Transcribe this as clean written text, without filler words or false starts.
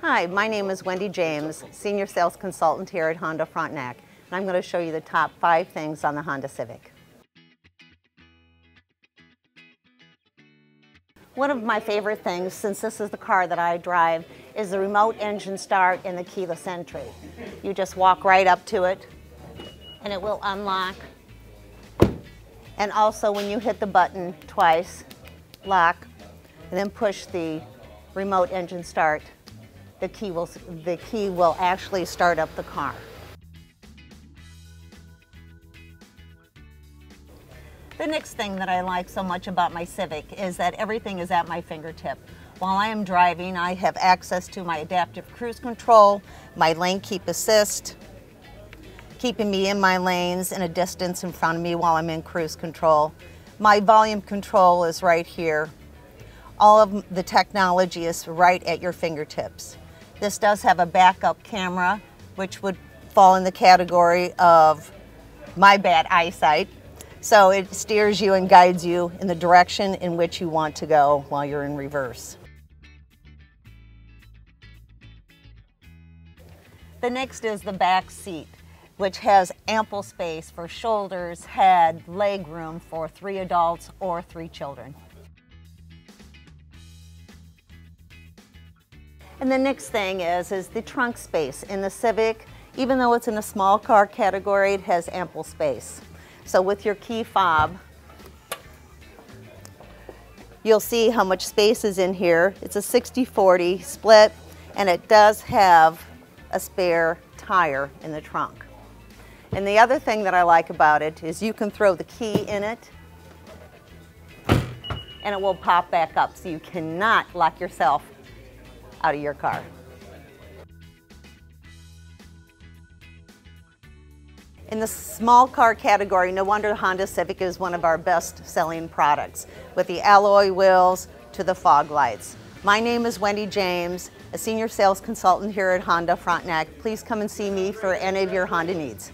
Hi, my name is Wendy James, Senior Sales Consultant here at Honda Frontenac, and I'm going to show you the top 5 things on the Honda Civic. One of my favorite things, since this is the car that I drive, is the remote engine start and the keyless entry. You just walk right up to it, and it will unlock. And also, when you hit the button twice, lock, and then push the remote engine start, the key will actually start up the car. The next thing that I like so much about my Civic is that everything is at my fingertip. While I am driving, I have access to my adaptive cruise control, my lane keep assist, keeping me in my lanes and a distance in front of me while I'm in cruise control. My volume control is right here. All of the technology is right at your fingertips. This does have a backup camera, which would fall in the category of my bad eyesight. So it steers you and guides you in the direction in which you want to go while you're in reverse. The next is the back seat, which has ample space for shoulders, head, leg room for 3 adults or 3 children. And the next thing is the trunk space. In the Civic, even though it's in the small car category, it has ample space. So with your key fob, you'll see how much space is in here. It's a 60-40 split, and it does have a spare tire in the trunk. And the other thing that I like about it is you can throw the key in it, and it will pop back up, so you cannot lock yourself out of your car. In the small car category, no wonder Honda Civic is one of our best-selling products, with the alloy wheels to the fog lights. My name is Wendy James, a Senior Sales Consultant here at Honda Frontenac. Please come and see me for any of your Honda needs.